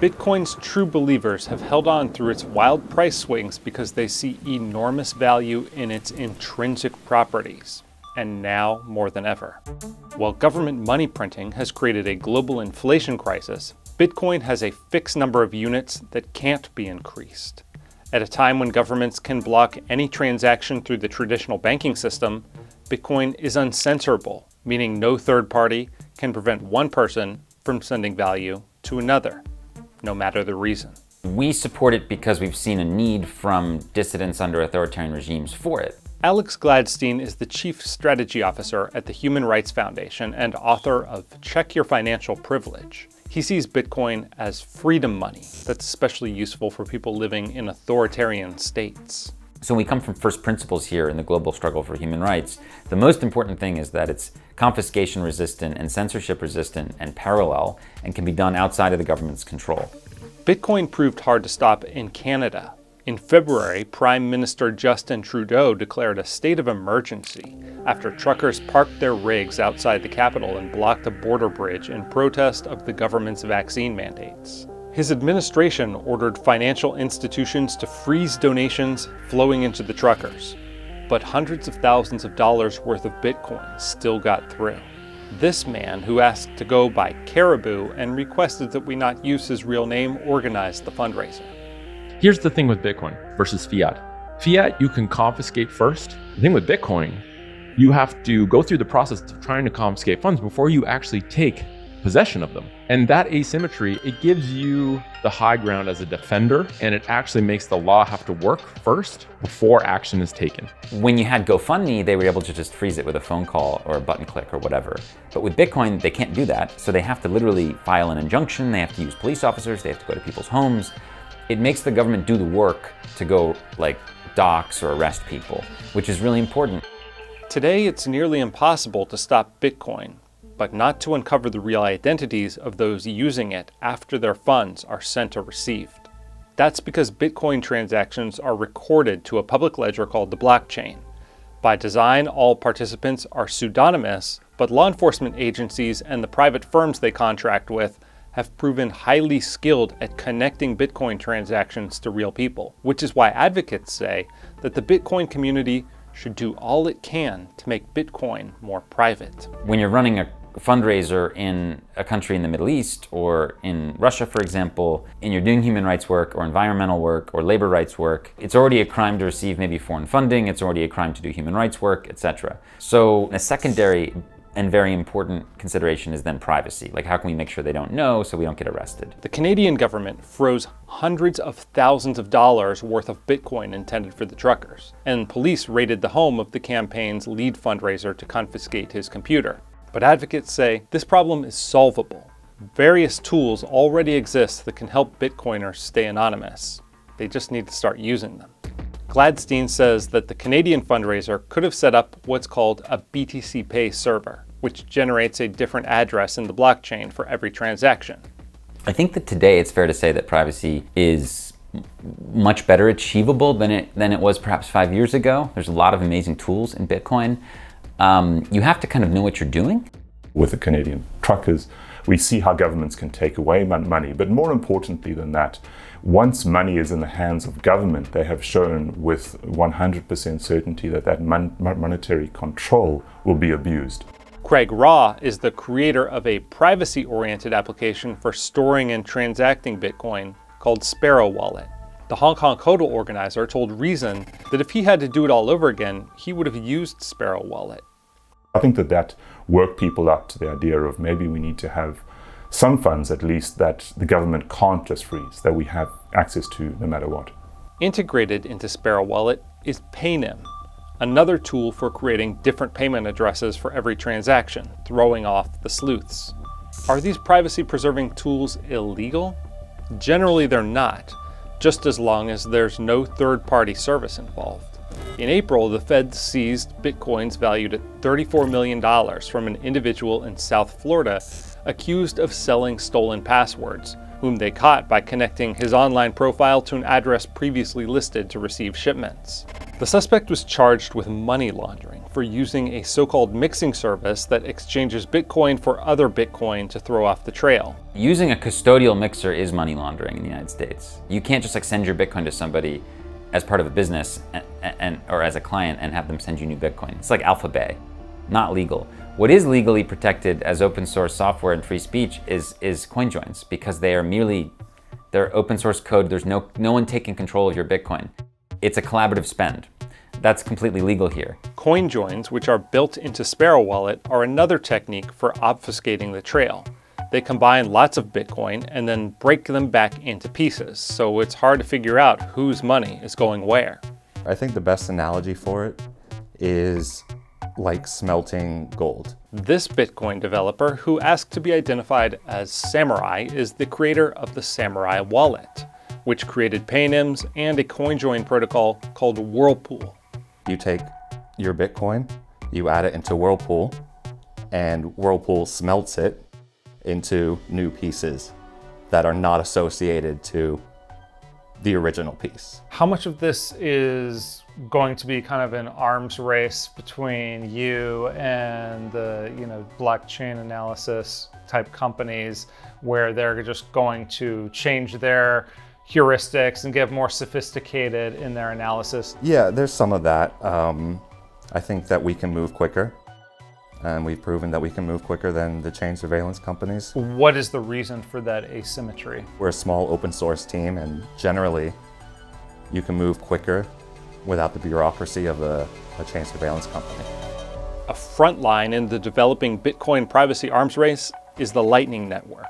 Bitcoin's true believers have held on through its wild price swings because they see enormous value in its intrinsic properties, and now more than ever. While government money printing has created a global inflation crisis, Bitcoin has a fixed number of units that can't be increased. At a time when governments can block any transaction through the traditional banking system, Bitcoin is uncensorable, meaning no third party can prevent one person from sending value to another, no matter the reason. We support it because we've seen a need from dissidents under authoritarian regimes for it. Alex Gladstein is the Chief Strategy Officer at the Human Rights Foundation and author of Check Your Financial Privilege. He sees Bitcoin as freedom money that's especially useful for people living in authoritarian states. So we come from first principles here in the global struggle for human rights. The most important thing is that it's confiscation resistant and censorship resistant and parallel and can be done outside of the government's control. Bitcoin proved hard to stop in Canada. In February, Prime Minister Justin Trudeau declared a state of emergency after truckers parked their rigs outside the capital and blocked the border bridge in protest of the government's vaccine mandates. His administration ordered financial institutions to freeze donations flowing into the truckers, but hundreds of thousands of dollars worth of Bitcoin still got through. This man, who asked to go by Caribou and requested that we not use his real name, organized the fundraiser. Here's the thing with Bitcoin versus fiat. Fiat, you can confiscate first. The thing with Bitcoin, you have to go through the process of trying to confiscate funds before you actually take possession of them. And that asymmetry, it gives you the high ground as a defender, and it actually makes the law have to work first before action is taken. When you had GoFundMe, they were able to just freeze it with a phone call or a button click or whatever. But with Bitcoin, they can't do that. So they have to literally file an injunction. They have to use police officers. They have to go to people's homes. It makes the government do the work to go like dox or arrest people, which is really important. Today, it's nearly impossible to stop Bitcoin, but not to uncover the real identities of those using it after their funds are sent or received. That's because Bitcoin transactions are recorded to a public ledger called the blockchain. By design, all participants are pseudonymous, but law enforcement agencies and the private firms they contract with have proven highly skilled at connecting Bitcoin transactions to real people, which is why advocates say that the Bitcoin community should do all it can to make Bitcoin more private. When you're running a fundraiser in a country in the Middle East or in Russia, for example, and you're doing human rights work or environmental work or labor rights work, it's already a crime to receive maybe foreign funding, it's already a crime to do human rights work, etc. So a secondary and very important consideration is then privacy. Like, how can we make sure they don't know so we don't get arrested? The Canadian government froze hundreds of thousands of dollars worth of Bitcoin intended for the truckers, and police raided the home of the campaign's lead fundraiser to confiscate his computer. But advocates say this problem is solvable. Various tools already exist that can help Bitcoiners stay anonymous. They just need to start using them. Gladstein says that the Canadian fundraiser could have set up what's called a BTCPay server, which generates a different address in the blockchain for every transaction. I think that today it's fair to say that privacy is much better achievable than it was perhaps 5 years ago. There's a lot of amazing tools in Bitcoin. You have to kind of know what you're doing. With the Canadian truckers, we see how governments can take away money, but more importantly than that, once money is in the hands of government, they have shown with 100% certainty that monetary control will be abused. Craig Raw is the creator of a privacy-oriented application for storing and transacting Bitcoin called Sparrow Wallet. The Hong Kong CODL organizer told Reason that if he had to do it all over again, he would have used Sparrow Wallet. I think that worked people up to the idea of maybe we need to have some funds, at least, that the government can't just freeze, that we have access to no matter what. Integrated into Sparrow Wallet is PayNym, another tool for creating different payment addresses for every transaction, throwing off the sleuths. Are these privacy-preserving tools illegal? Generally, they're not, just as long as there's no third-party service involved. In April, the feds seized Bitcoins valued at $34 million from an individual in South Florida accused of selling stolen passwords, whom they caught by connecting his online profile to an address previously listed to receive shipments. The suspect was charged with money laundering for using a so-called mixing service that exchanges Bitcoin for other Bitcoin to throw off the trail. Using a custodial mixer is money laundering in the United States. You can't just like send your Bitcoin to somebody as part of a business or as a client and have them send you new Bitcoin. It's like Alpha Bay, not legal. What is legally protected as open source software and free speech is coinjoins, because they are merely, they're open source code. There's no one taking control of your Bitcoin. It's a collaborative spend. That's completely legal here. Coinjoins, which are built into Sparrow Wallet, are another technique for obfuscating the trail. They combine lots of Bitcoin and then break them back into pieces, so it's hard to figure out whose money is going where. I think the best analogy for it is like smelting gold. This Bitcoin developer, who asked to be identified as Samourai, is the creator of the Samourai Wallet, which created PayNyms and a CoinJoin protocol called Whirlpool. You take your Bitcoin, you add it into Whirlpool, and Whirlpool smelts it into new pieces that are not associated to the original piece. How much of this is going to be kind of an arms race between you and the, you know, blockchain analysis type companies, where they're just going to change their heuristics and get more sophisticated in their analysis? Yeah, there's some of that. I think that we can move quicker, and we've proven that we can move quicker than the chain surveillance companies. What is the reason for that asymmetry? We're a small open source team, and generally you can move quicker without the bureaucracy of a chain surveillance company. A front line in the developing Bitcoin privacy arms race is the Lightning Network,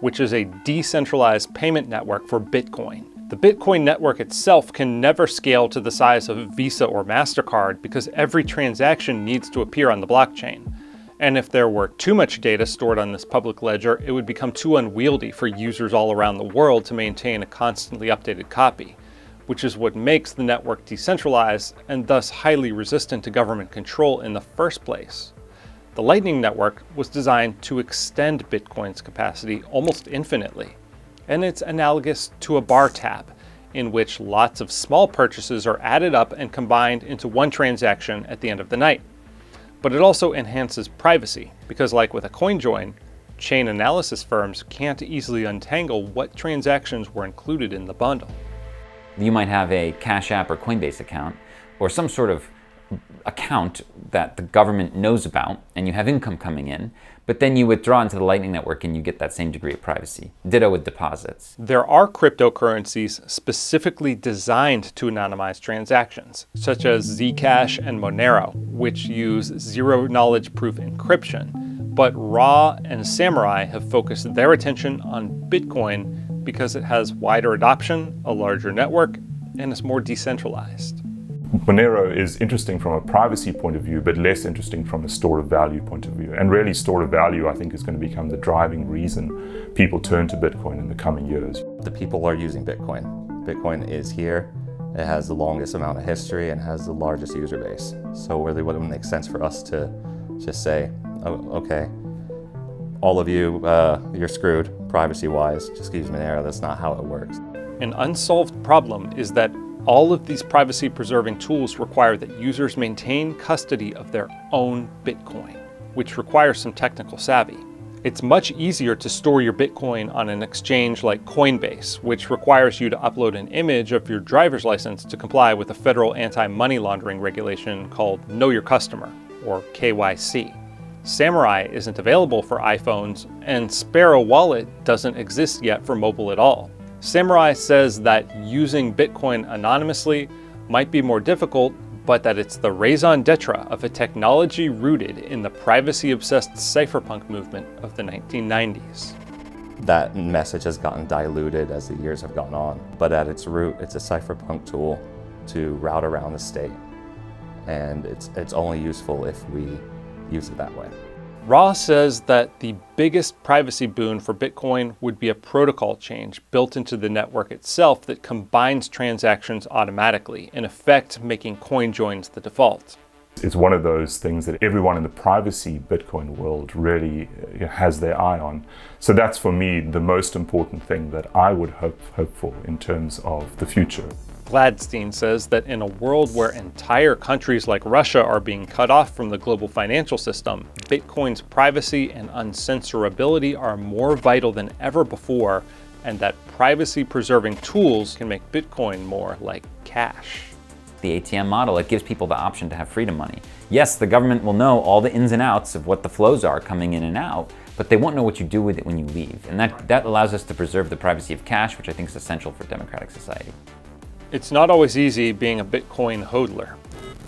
which is a decentralized payment network for Bitcoin. The Bitcoin network itself can never scale to the size of Visa or MasterCard because every transaction needs to appear on the blockchain. And if there were too much data stored on this public ledger, it would become too unwieldy for users all around the world to maintain a constantly updated copy, which is what makes the network decentralized and thus highly resistant to government control in the first place. The Lightning Network was designed to extend Bitcoin's capacity almost infinitely, and it's analogous to a bar tab, in which lots of small purchases are added up and combined into one transaction at the end of the night. But it also enhances privacy, because like with a CoinJoin, chain analysis firms can't easily untangle what transactions were included in the bundle. You might have a Cash App or Coinbase account, or some sort of account that the government knows about, and you have income coming in, but then you withdraw into the Lightning Network and you get that same degree of privacy. Ditto with deposits. There are cryptocurrencies specifically designed to anonymize transactions, such as Zcash and Monero, which use zero-knowledge proof encryption, but Raw and Samourai have focused their attention on Bitcoin because it has wider adoption, a larger network, and is more decentralized. Monero is interesting from a privacy point of view, but less interesting from a store of value point of view. And really, store of value, I think, is going to become the driving reason people turn to Bitcoin in the coming years. The people are using Bitcoin. Bitcoin is here. It has the longest amount of history and has the largest user base. So really, what would make sense for us to just say, oh, okay, all of you, you're screwed privacy-wise. Just use Monero. That's not how it works. An unsolved problem is that all of these privacy-preserving tools require that users maintain custody of their own Bitcoin, which requires some technical savvy. It's much easier to store your Bitcoin on an exchange like Coinbase, which requires you to upload an image of your driver's license to comply with a federal anti-money laundering regulation called Know Your Customer, or KYC. Samourai isn't available for iPhones, and Sparrow Wallet doesn't exist yet for mobile at all. Samourai says that using Bitcoin anonymously might be more difficult, but that it's the raison d'etre of a technology rooted in the privacy-obsessed cypherpunk movement of the 1990s. That message has gotten diluted as the years have gone on, but at its root, it's a cypherpunk tool to route around the state, and it's only useful if we use it that way. Raw says that the biggest privacy boon for Bitcoin would be a protocol change built into the network itself that combines transactions automatically, in effect making CoinJoins the default. It's one of those things that everyone in the privacy Bitcoin world really has their eye on. So that's, for me, the most important thing that I would hope for in terms of the future. Gladstein says that in a world where entire countries like Russia are being cut off from the global financial system, Bitcoin's privacy and uncensorability are more vital than ever before, and that privacy-preserving tools can make Bitcoin more like cash. The ATM model, it gives people the option to have freedom money. Yes, the government will know all the ins and outs of what the flows are coming in and out, but they won't know what you do with it when you leave. And that allows us to preserve the privacy of cash, which I think is essential for democratic society. It's not always easy being a Bitcoin hodler.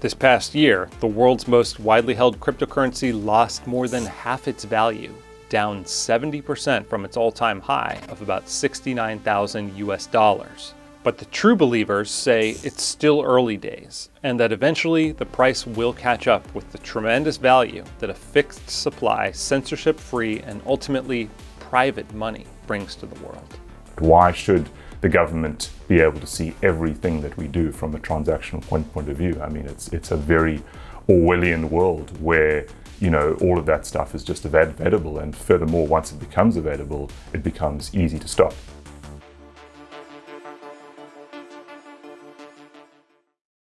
This past year, the world's most widely held cryptocurrency lost more than half its value, down 70% from its all-time high of about $69,000. But the true believers say it's still early days, and that eventually the price will catch up with the tremendous value that a fixed supply, censorship-free, and ultimately private money brings to the world. Why should the government be able to see everything that we do from a transactional point of view? I mean, it's a very Orwellian world where, you know, all of that stuff is just available, and furthermore, once it becomes available, it becomes easy to stop.